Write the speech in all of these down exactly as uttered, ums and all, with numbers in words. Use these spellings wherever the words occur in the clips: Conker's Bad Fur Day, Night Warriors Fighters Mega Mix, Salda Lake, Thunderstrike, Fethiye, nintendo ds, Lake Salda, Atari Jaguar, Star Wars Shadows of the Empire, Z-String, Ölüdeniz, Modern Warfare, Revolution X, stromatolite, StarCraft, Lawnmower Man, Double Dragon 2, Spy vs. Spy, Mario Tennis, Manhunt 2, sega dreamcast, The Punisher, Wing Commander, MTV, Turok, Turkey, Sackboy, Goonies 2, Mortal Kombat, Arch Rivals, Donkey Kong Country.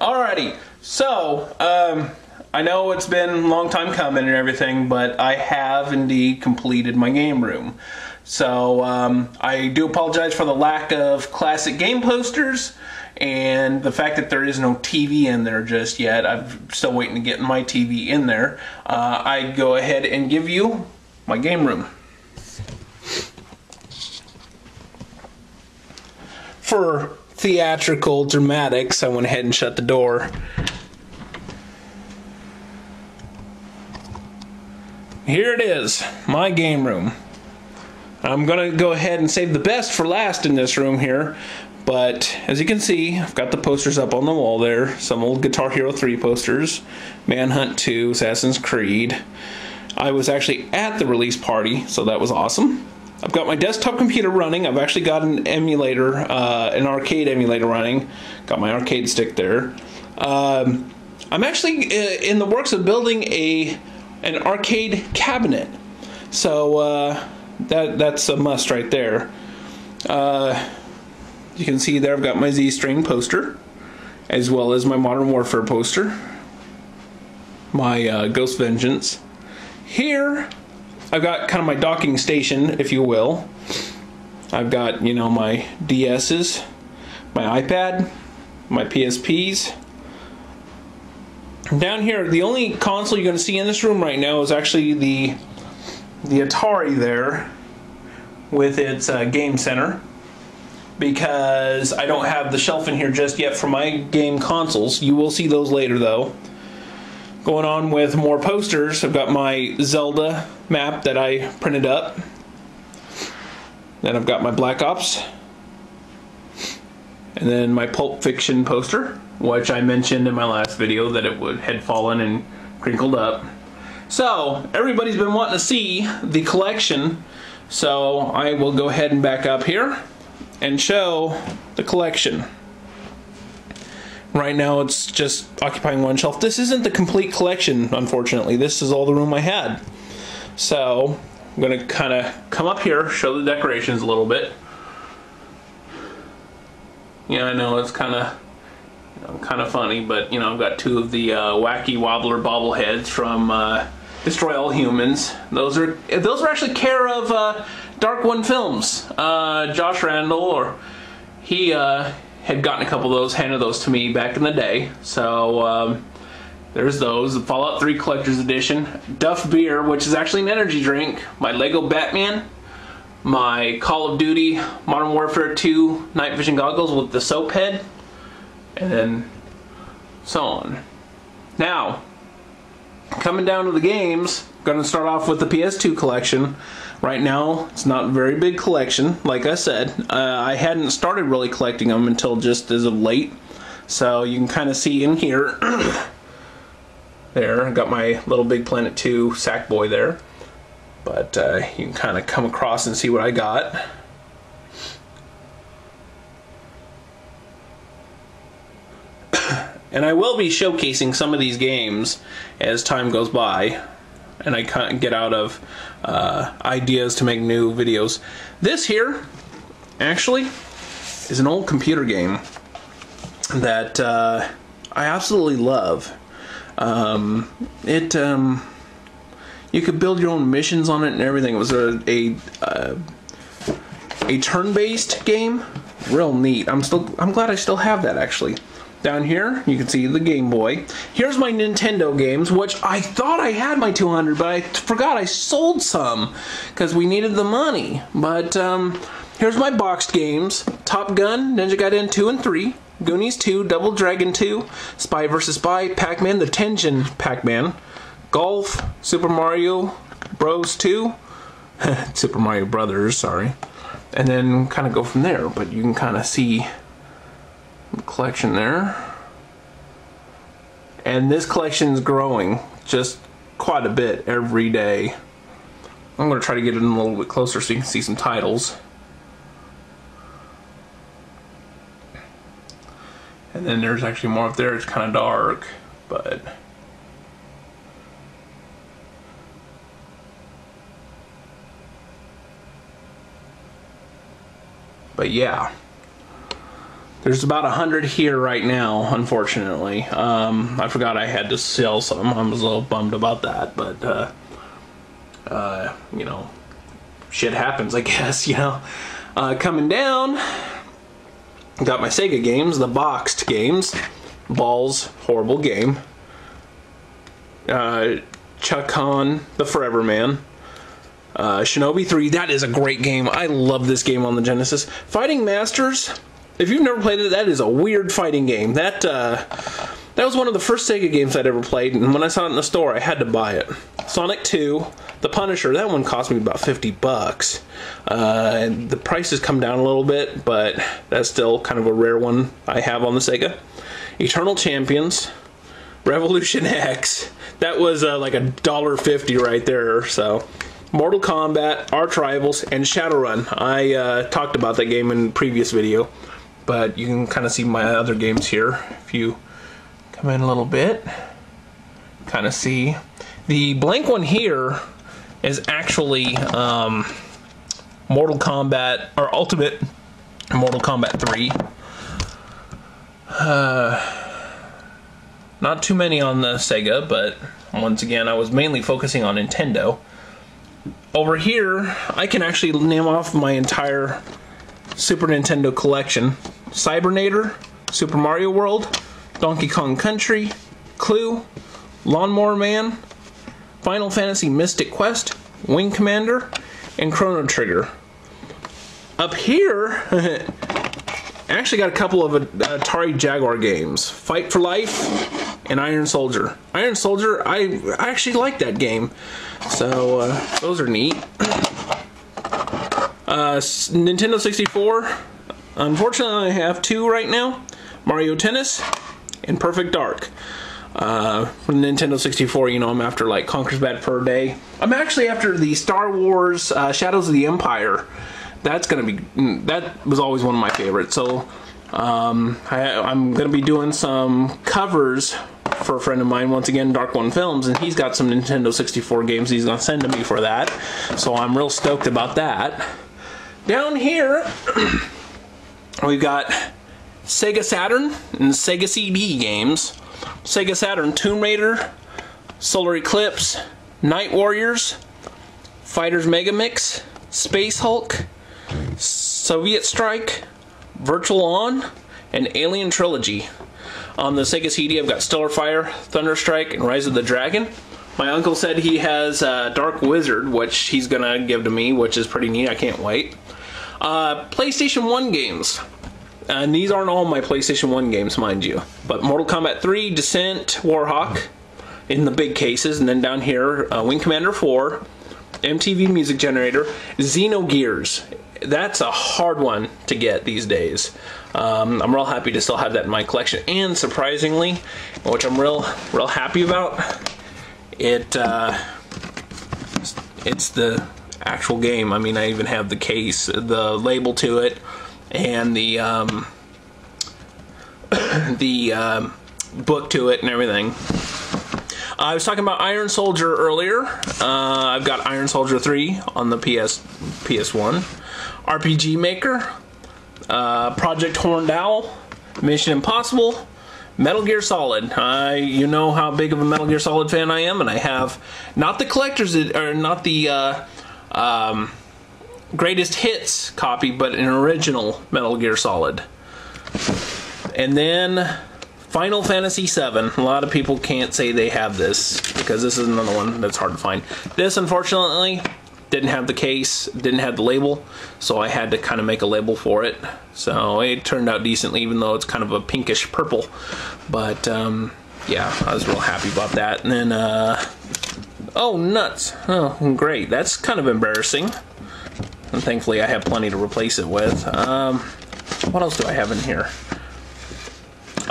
Alrighty, so um, I know it's been a long time coming and everything, but I have indeed completed my game room. So um, I do apologize for the lack of classic game posters and the fact that there is no T V in there just yet. I'm still waiting to get my T V in there. Uh, I go ahead and give you my game room. For theatrical dramatics, I went ahead and shut the door. Here it is, my game room. I'm gonna go ahead and save the best for last in this room here, but as you can see, I've got the posters up on the wall there. Some old Guitar Hero three posters, Manhunt two, Assassin's Creed. I was actually at the release party, so that was awesome. I've got my desktop computer running. I've actually got an emulator, uh, an arcade emulator running. Got my arcade stick there. Um, I'm actually in the works of building a an arcade cabinet. So uh, that that's a must right there. Uh, you can see there I've got my Z-String poster, as well as my Modern Warfare poster, my uh, Ghost Vengeance. Here, I've got kind of my docking station, if you will. I've got, you know, my D S's, my iPad, my P S Ps. Down here, the only console you're going to see in this room right now is actually the, the Atari there with its uh, game center, because I don't have the shelf in here just yet for my game consoles. You will see those later, though. Going on with more posters, I've got my Zelda map that I printed up. Then I've got my Black Ops. And then my Pulp Fiction poster, which I mentioned in my last video that it would, had fallen and crinkled up. So, everybody's been wanting to see the collection, so I will go ahead and back up here and show the collection. Right now it's just occupying one shelf. This isn't the complete collection, unfortunately. This is all the room I had. So I'm going to kind of come up here, show the decorations a little bit. Yeah, I know it's kind of you know, kind of funny, but you know I've got two of the uh, wacky wobbler bobbleheads from uh, Destroy All Humans. Those are those are actually care of uh, Dark One Films. Uh, Josh Randall, or he. Uh, had gotten a couple of those, handed those to me back in the day. So um, there's those, the Fallout three Collector's Edition, Duff Beer, which is actually an energy drink, my Lego Batman, my Call of Duty Modern Warfare two night vision goggles with the soap head, and then so on. Now, coming down to the games, I'm going to start off with the P S two collection. Right now, it's not a very big collection, like I said. Uh, I hadn't started really collecting them until just as of late. So you can kind of see in here. There, I've got my Little Big Planet two Sackboy there. But uh, you can kind of come across and see what I got. And I will be showcasing some of these games as time goes by. And I can't get out of uh, ideas to make new videos. This here, actually, is an old computer game that uh, I absolutely love. Um, it um, you could build your own missions on it and everything. It was a a, uh, a turn-based game, real neat. I'm still I'm glad I still have that actually. Down here, you can see the Game Boy. Here's my Nintendo games, which I thought I had my two hundred, but I forgot I sold some because we needed the money. But um, here's my boxed games. Top Gun, Ninja Gaiden two and three, Goonies two, Double Dragon two, Spy versus. Spy, Pac-Man, the Tengen Pac-Man, Golf, Super Mario Bros two, Super Mario Brothers, sorry. And then kind of go from there, but you can kind of see collection there, and this collection is growing just quite a bit every day. I'm going to try to get it in a little bit closer so you can see some titles. And then there's actually more up there. It's kind of dark, but but yeah. There's about a hundred here right now, unfortunately. Um, I forgot I had to sell some. I was a little bummed about that, but, uh, uh, you know, shit happens, I guess, you know. Uh, coming down, got my Sega games, the boxed games. Balls, horrible game. Uh, Chuck Hahn, The Forever Man. Uh, Shinobi three, that is a great game. I love this game on the Genesis. Fighting Masters... If you've never played it, that is a weird fighting game. That uh, that was one of the first Sega games I'd ever played, and when I saw it in the store, I had to buy it. Sonic two, The Punisher, that one cost me about fifty bucks. Uh, and the price has come down a little bit, but that's still kind of a rare one I have on the Sega. Eternal Champions, Revolution X, that was uh, like a dollar fifty right there or so. Mortal Kombat, Arch Rivals, and Shadowrun. I uh, talked about that game in a previous video. But you can kind of see my other games here. If you come in a little bit, kind of see. The blank one here is actually um, Mortal Kombat, or Ultimate Mortal Kombat three. Uh, not too many on the Sega, but once again, I was mainly focusing on Nintendo. Over here, I can actually name off my entire Super Nintendo collection. Cybernator, Super Mario World, Donkey Kong Country, Clue, Lawnmower Man, Final Fantasy Mystic Quest, Wing Commander, and Chrono Trigger. Up here, I actually got a couple of Atari Jaguar games, Fight for Life and Iron Soldier. Iron Soldier, I, I actually like that game, so uh, those are neat. Uh, Nintendo sixty-four, unfortunately I have two right now, Mario Tennis and Perfect Dark. Uh, from Nintendo sixty-four, you know, I'm after like Conker's Bad Fur Day. I'm actually after the Star Wars uh, Shadows of the Empire. That's going to be, that was always one of my favorites. So um, I, I'm going to be doing some covers for a friend of mine, once again, Dark One Films, and he's got some Nintendo sixty-four games he's going to send to me for that. So I'm real stoked about that. Down here, we've got Sega Saturn and Sega C D games. Sega Saturn, Tomb Raider, Solar Eclipse, Night Warriors, Fighters Mega Mix, Space Hulk, Soviet Strike, Virtual On, and Alien Trilogy. On the Sega C D, I've got Stellar Fire, Thunderstrike, and Rise of the Dragon. My uncle said he has uh, Dark Wizard, which he's going to give to me, which is pretty neat. I can't wait. Uh, PlayStation one games. And these aren't all my PlayStation one games, mind you. But Mortal Kombat three, Descent, Warhawk, in the big cases. And then down here, uh, Wing Commander four, M T V Music Generator, Xenogears. That's a hard one to get these days. Um, I'm real happy to still have that in my collection. And surprisingly, which I'm real, real happy about, It, uh, it's the actual game. I mean, I even have the case, the label to it, and the, um, the, um, book to it and everything. I was talking about Iron Soldier earlier. Uh, I've got Iron Soldier three on the P S, P S one. R P G Maker, uh, Project Horned Owl, Mission Impossible, Metal Gear Solid. I, you know how big of a Metal Gear Solid fan I am, and I have not the collector's, or not the uh, um, greatest hits copy, but an original Metal Gear Solid. And then Final Fantasy seven. A lot of people can't say they have this, because this is another one that's hard to find. This, unfortunately, didn't have the case, didn't have the label, so I had to kind of make a label for it. So it turned out decently, even though it's kind of a pinkish purple. But um, yeah, I was real happy about that. And then, uh, oh nuts! Oh great, that's kind of embarrassing. And thankfully, I have plenty to replace it with. Um, what else do I have in here?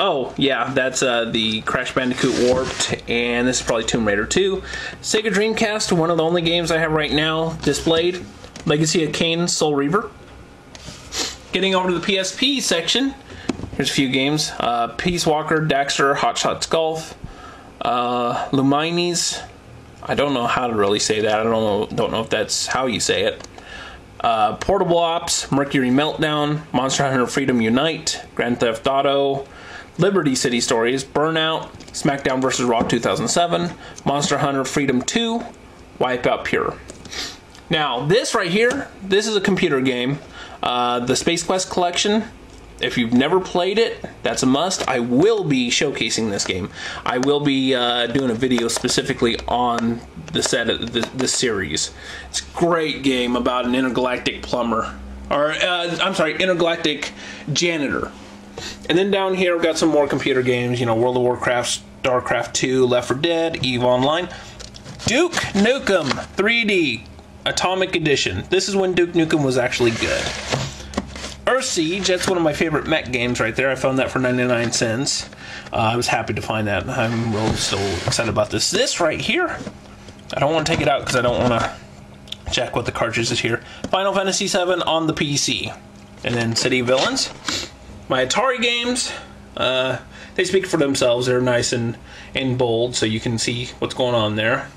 Oh, yeah, that's uh, the Crash Bandicoot Warped, and this is probably Tomb Raider two. Sega Dreamcast, one of the only games I have right now displayed. Legacy of Kain, Soul Reaver. Getting over to the P S P section, here's a few games. Uh, Peace Walker, Daxter, Hot Shots Golf, uh, Lumines. I don't know how to really say that. I don't know, don't know if that's how you say it. uh, Portable Ops, Mercury Meltdown, Monster Hunter Freedom Unite, Grand Theft Auto, Liberty City Stories, Burnout, SmackDown versus. Raw two thousand seven, Monster Hunter Freedom two, Wipeout Pure. Now, this right here, this is a computer game. Uh, the Space Quest Collection, if you've never played it, that's a must. I will be showcasing this game. I will be uh, doing a video specifically on the set of the, the series. It's a great game about an intergalactic plumber. Or, uh, I'm sorry, intergalactic janitor. And then down here we've got some more computer games, you know, World of Warcraft, StarCraft two, Left four Dead, EVE Online, Duke Nukem three D Atomic Edition. This is when Duke Nukem was actually good. Earth Siege, that's one of my favorite mech games right there. I found that for ninety-nine cents. Uh, I was happy to find that. I'm really so excited about this. This right here, I don't want to take it out because I don't want to check what the cartridge is here. Final Fantasy seven on the P C. And then City Villains. My Atari games, uh, they speak for themselves. They're nice and, and bold, so you can see what's going on there.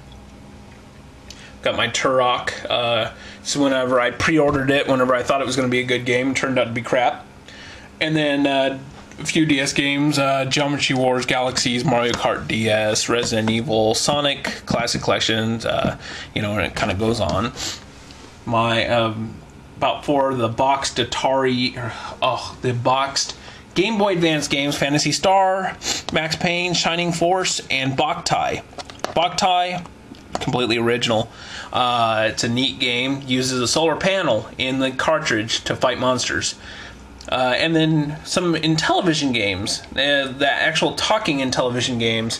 Got my Turok. Uh, so whenever I pre-ordered it, whenever I thought it was going to be a good game, it turned out to be crap. And then uh, a few D S games, uh, Geometry Wars, Galaxies, Mario Kart D S, Resident Evil, Sonic, Classic Collections, uh, you know, and it kind of goes on. My... Um, About four the boxed Atari, oh, the boxed Game Boy Advance games, Phantasy Star, Max Payne, Shining Force, and Boktai. Boktai, completely original. Uh, it's a neat game, uses a solar panel in the cartridge to fight monsters. Uh, and then some Intellivision games, uh, the actual talking Intellivision games,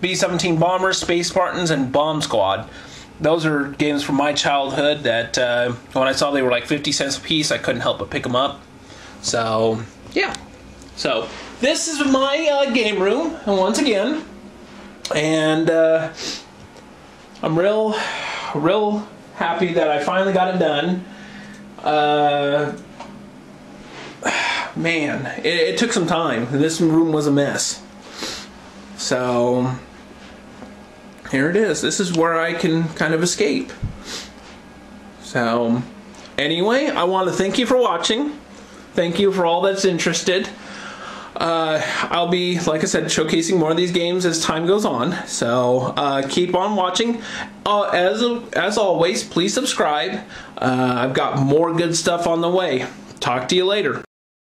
B seventeen Bombers, Space Spartans, and Bomb Squad. Those are games from my childhood that uh, when I saw they were like fifty cents a piece, I couldn't help but pick them up. So, yeah. So, this is my uh, game room, once again. And uh, I'm real, real happy that I finally got it done. Uh, man, it, it took some time. This room was a mess. So... here it is. This is where I can kind of escape. So, anyway, I want to thank you for watching. Thank you for all that's interested. Uh, I'll be, like I said, showcasing more of these games as time goes on. So, uh, keep on watching. Uh, as, as always, please subscribe. Uh, I've got more good stuff on the way. Talk to you later.